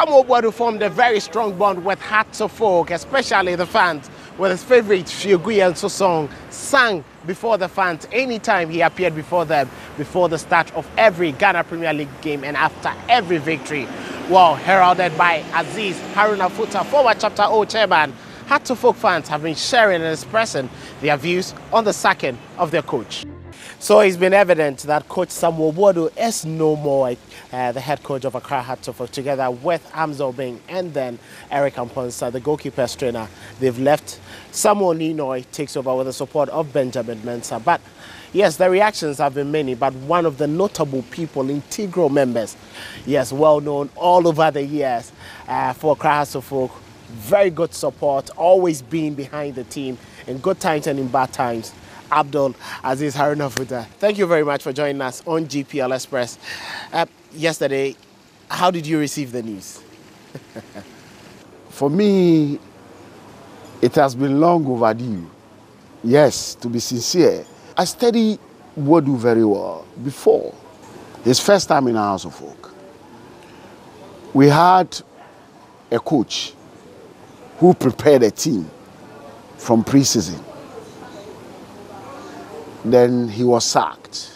Samuel Boadu formed a very strong bond with hearts of folk, especially the fans, with his favorite Fioguyenso song sang before the fans anytime he appeared before them, before the start of every Ghana Premier League game and after every victory. Well, heralded by Aziz Haruna Futa, former Chapter O chairman, hearts of folk fans have been sharing and expressing their views on the sacking of their coach. So it's been evident that Coach Samuel Boadu is no more the head coach of Accra Hearts of Oak, together with Amsel Bing and then Eric Amponsa, the goalkeeper's trainer. They've left. Samuel Ninoi takes over with the support of Benjamin Mensa. But yes, the reactions have been many, but one of the notable people, integral members, yes, well known all over the years for Accra Hearts of Oak, very good support, always being behind the team in good times and in bad times. Abdul Aziz Haruna Futa, thank you very much for joining us on GPL Express. Yesterday, how did you receive the news? For me, it has been long overdue. Yes, to be sincere, I studied Boadu very well before. His first time in our House of Folk. We had a coach who prepared a team from pre-season. Then he was sacked.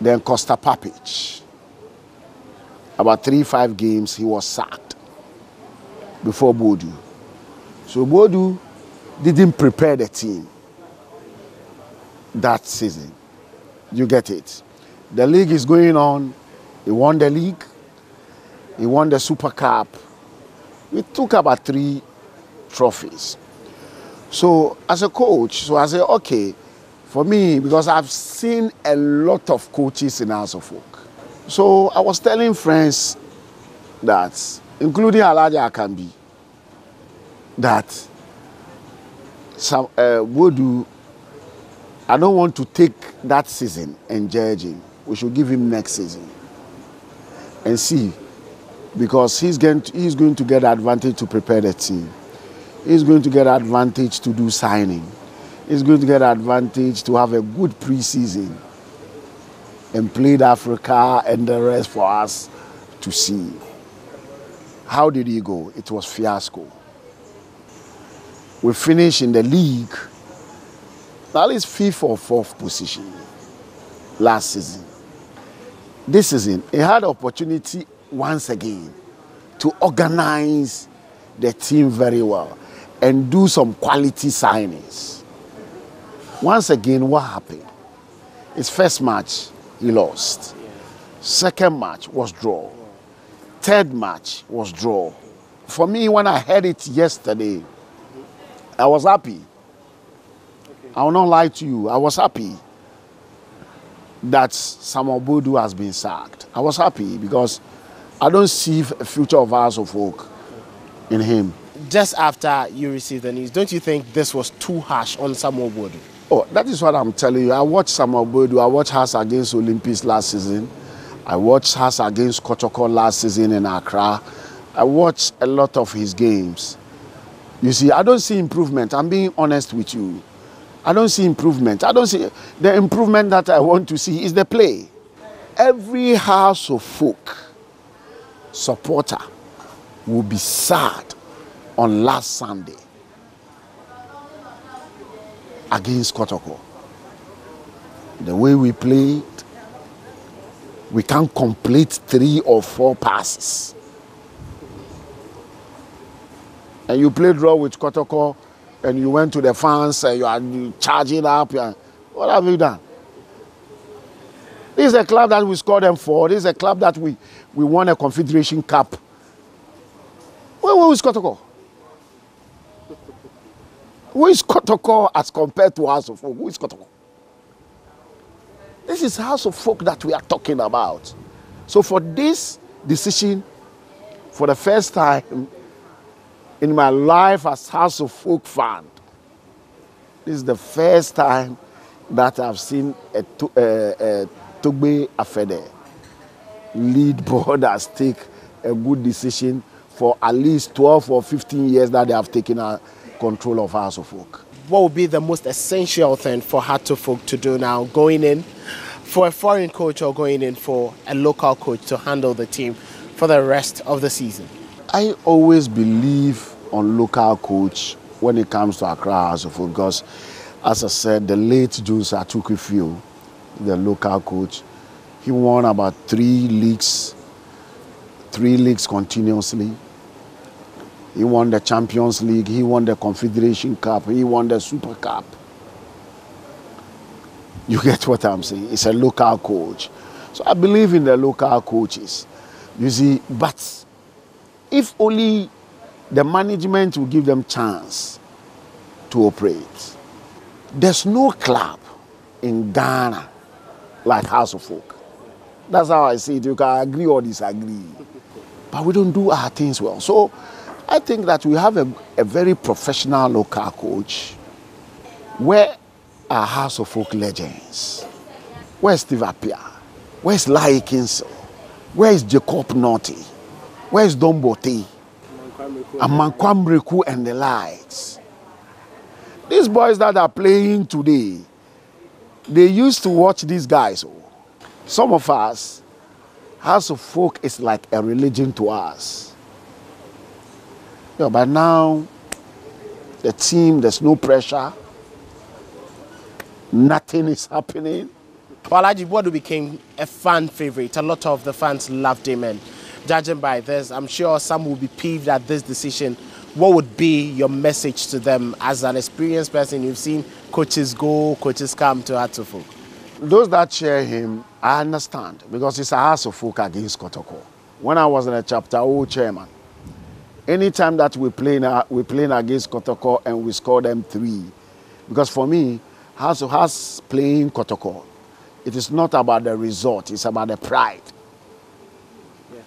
Then Costa Papic. About 3-5 games, he was sacked before Boadu. So Boadu didn't prepare the team that season. You get it. The league is going on. He won the league. He won the Super Cup. We took about 3 trophies. So as a coach, so I said, okay, for me, because I've seen a lot of coaches in House of Folk. So I was telling friends that, including Elijah Akambi, that Boadu, I don't want to take that season and judge him. We should give him next season and see, because he's going to get advantage to prepare the team. He's going to get advantage to do signing. It's going to get an advantage to have a good preseason and play Africa and the rest for us to see. How did he go? It was fiasco. We finished in the league, at least 5th or 4th position last season. This season, he had opportunity once again to organize the team very well and do some quality signings. Once again, what happened? His first match, he lost. Second match was draw. Third match was draw. For me, when I heard it yesterday, I was happy. I will not lie to you. I was happy that Samuel Boadu has been sacked. I was happy because I don't see a future of House of Folk in him. Just after you received the news, don't you think this was too harsh on Samuel Boadu? Oh, that is what I'm telling you. I watched Samuel Boadu. I watched Hearts against Olympics last season. I watched Hearts against Kotoko last season in Accra. I watched a lot of his games. You see, I don't see improvement. I'm being honest with you. I don't see improvement. I don't see the improvement that I want to see is the play. Every House of Folk supporter will be sad on last Sunday against Kotoko. The way we played, we can't complete 3 or 4 passes. And you played draw with Kotoko and you went to the fans and you are charging up. What have you done? This is a club that we scored them for. This is a club that we won a Confederation Cup. Where is Kotoko? Who is Kotoko as compared to House of Folk? Who is Kotoko? This is House of Folk that we are talking about. So for this decision, for the first time in my life as House of Folk fan, this is the first time that I've seen a Togbe Afede lead borders take a good decision for at least 12 or 15 years that they have taken a control of House of Folk. What would be the most essential thing for Hearts of Folk to do now, going in for a foreign coach or going in for a local coach to handle the team? for the rest of the season? I always believe on local coach when it comes to Accra House of Football, because as I said, the late Junsa Tukifu, the local coach, he won about three leagues continuously. He won the Champions League, he won the Confederation Cup, he won the Super Cup. You get what I'm saying? It's a local coach. So I believe in the local coaches, you see, but if only the management will give them chance to operate. There's no club in Ghana like House of Folk. That's how I see it. You can agree or disagree, but we don't do our things well. So I think that we have a very professional local coach. Where are House of Folk legends? Where's Steve Appiah? Where's Laikinso? Where's Jacob Nauti? Where's Dombote? Amankwam Riku and the likes. These boys that are playing today, they used to watch these guys. Some of us, House of Folk is like a religion to us. Yeah, but now, the team, there's no pressure. Nothing is happening. Elijah Boadu became a fan favorite. A lot of the fans loved him, and judging by this, I'm sure some will be peeved at this decision. What would be your message to them as an experienced person? You've seen coaches go, coaches come to House of Folk. Those that cheer him, I understand, because it's a House of Folk against Kotoko. When I was in a chapter 0 chairman, anytime that we played against Kotoko and we scored them 3, because for me, House of House playing Kotoko, it is not about the result, it's about the pride. Yeah.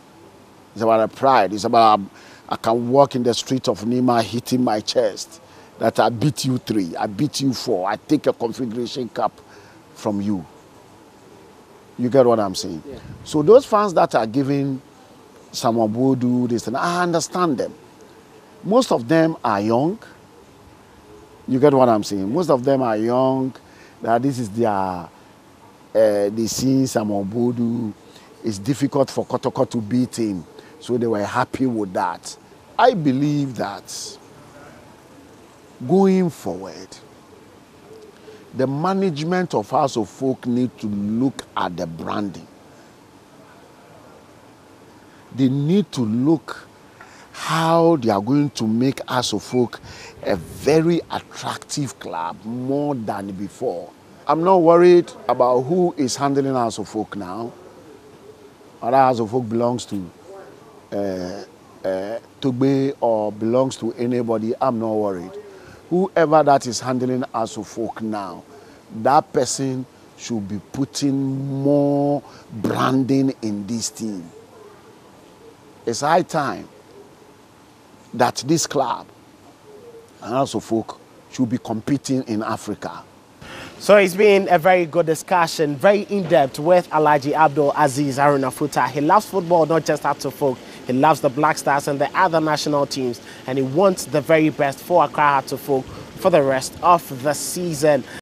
It's about the pride. It's about I can walk in the street of Nima hitting my chest that I beat you 3, I beat you 4, I take a Confederation Cup from you. You get what I'm saying? Yeah. So those fans that are giving Samuel Boadu this, and I understand them. Most of them are young. You get what I'm saying? Most of them are young. That this is their they see Samuel Boadu. It's difficult for Kotoko to beat him, so they were happy with that. I believe that going forward, the management of House of Folk need to look at the branding. They need to look how they are going to make House of Folk a very attractive club, more than before. I'm not worried about who is handling House of Folk now. Whether House of Folk belongs to Togbe or belongs to anybody, I'm not worried. Whoever that is handling House of Folk now, that person should be putting more branding in this team. It's high time that this club and House of Folk should be competing in Africa. So it's been a very good discussion, very in-depth with Elijah Abdul Aziz Haruna Futa. He loves football, not just House of Folk. He loves the Black Stars and the other national teams, and he wants the very best for Accra House of Folk for the rest of the season.